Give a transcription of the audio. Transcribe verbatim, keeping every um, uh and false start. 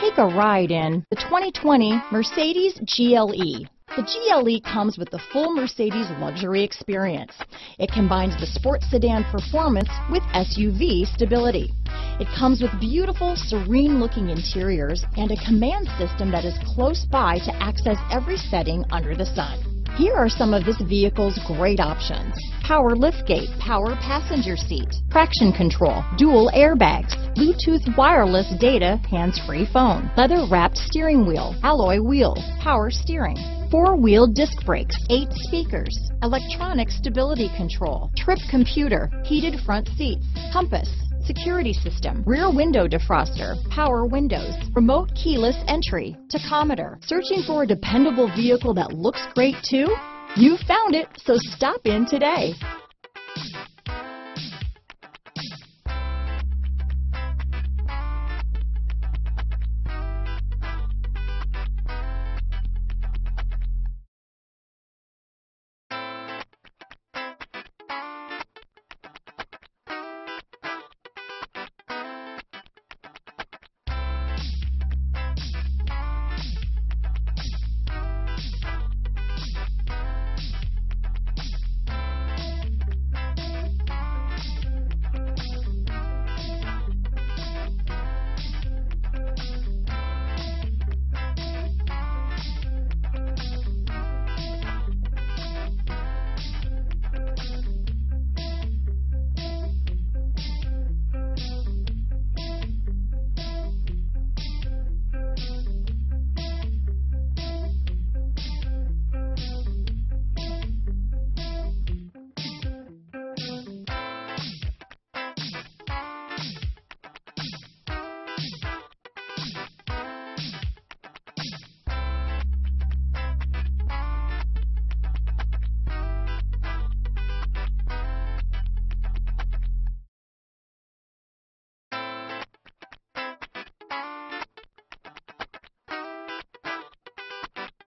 Take a ride in the twenty twenty Mercedes G L E. The G L E comes with the full Mercedes luxury experience. It combines the sports sedan performance with S U V stability. It comes with beautiful, serene-looking interiors and a command system that is close by to access every setting under the sun. Here are some of this vehicle's great options: power liftgate, power passenger seat, traction control, dual airbags, Bluetooth wireless data, hands-free phone, leather-wrapped steering wheel, alloy wheels, power steering, four-wheel disc brakes, eight speakers, electronic stability control, trip computer, heated front seats, compass, security system, rear window defroster, power windows, remote keyless entry, tachometer. Searching for a dependable vehicle that looks great too? You found it, so stop in today.